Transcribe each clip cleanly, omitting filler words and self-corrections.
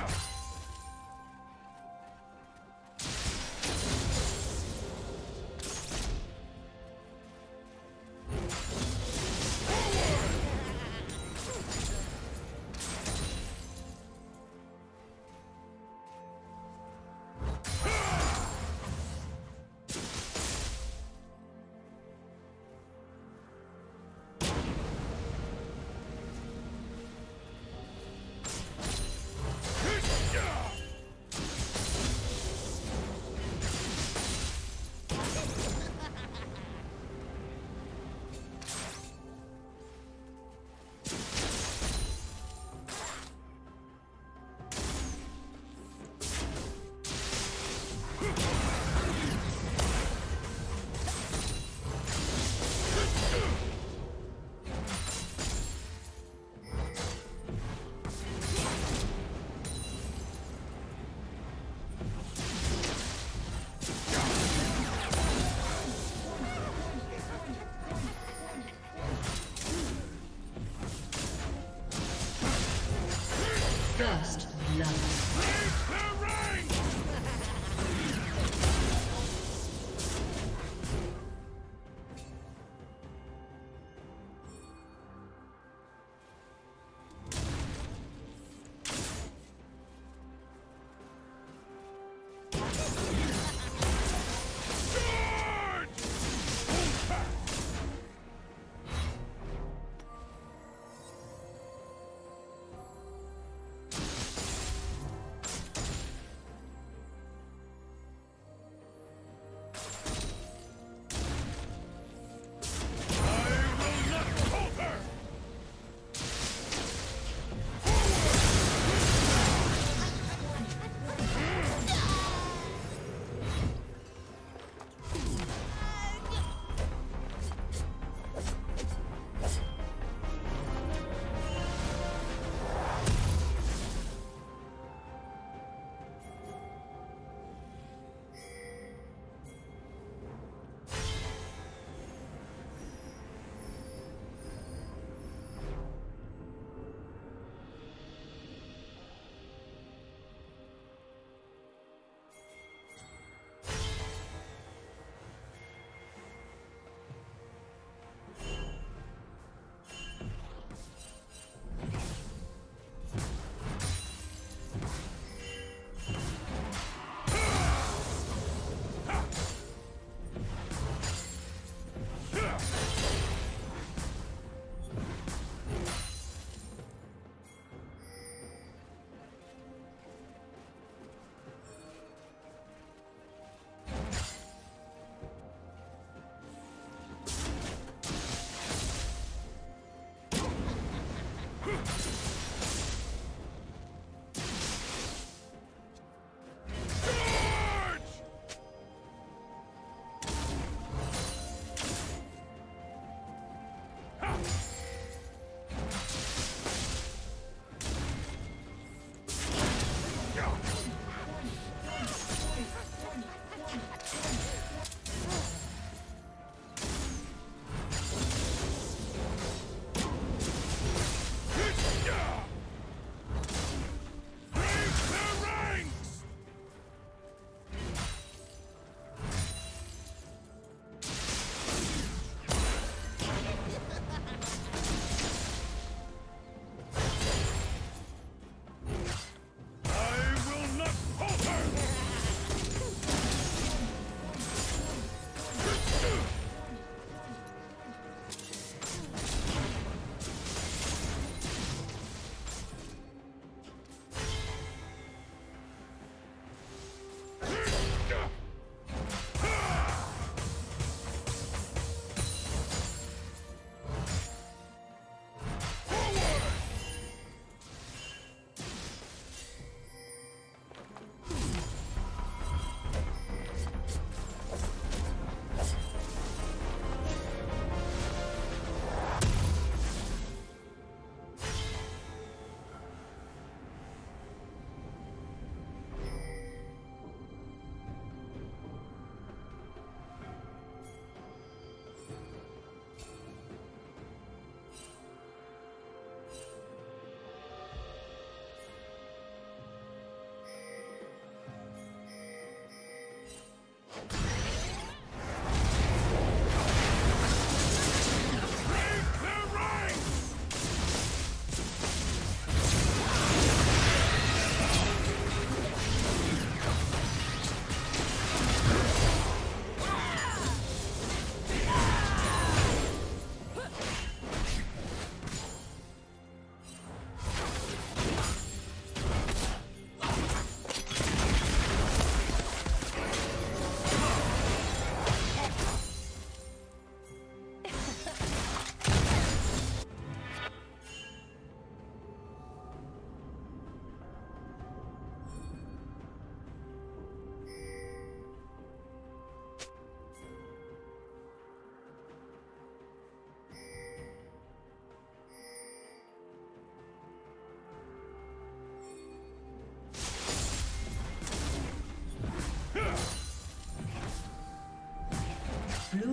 First love.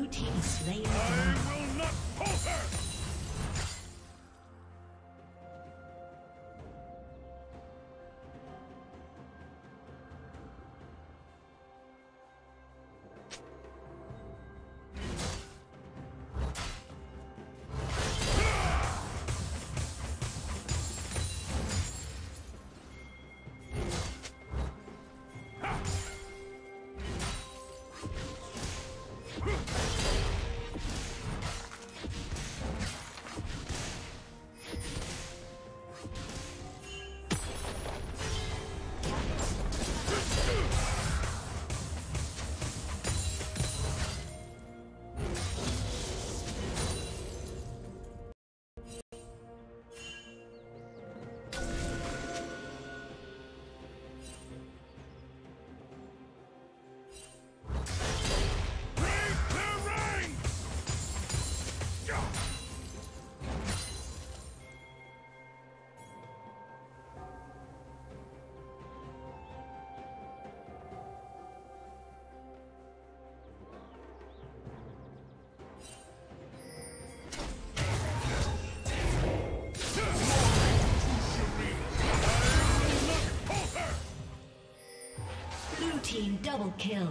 Blue team slain. I will not falter! Double kill.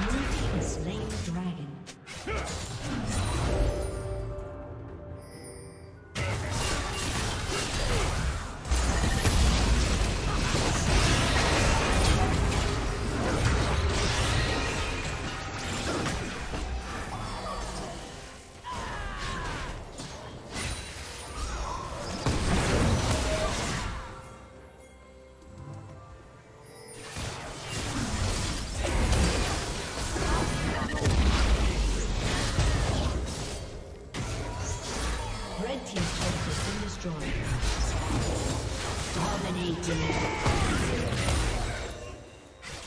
Blue team slain the dragon. Team's turret has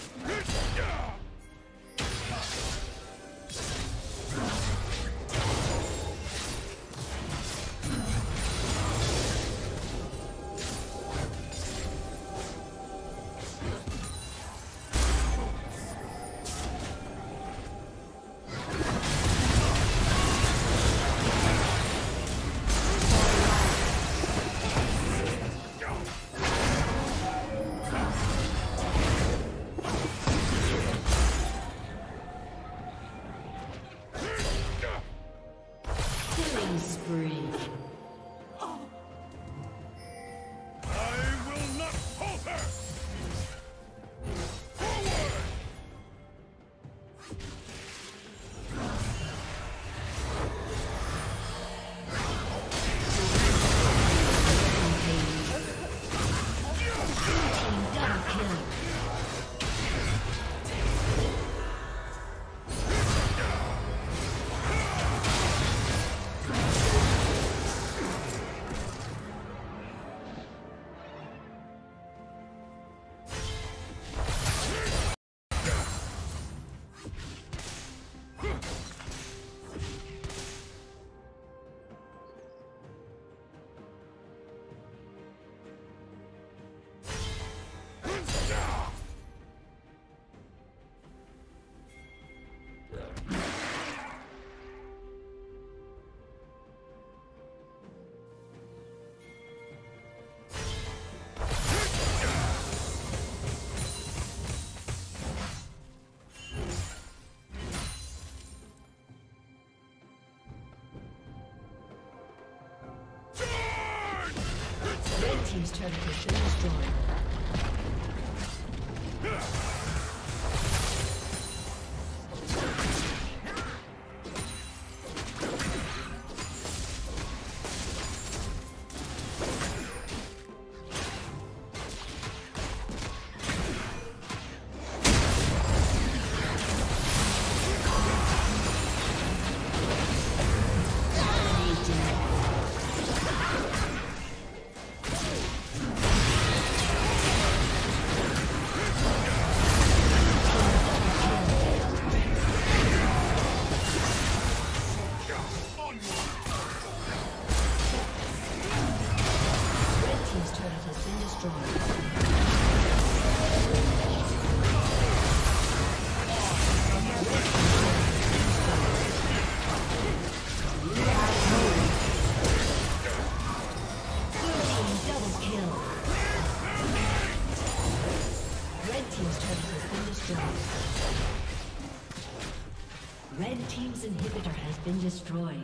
been destroyed. Red team's inhibitor has been destroyed.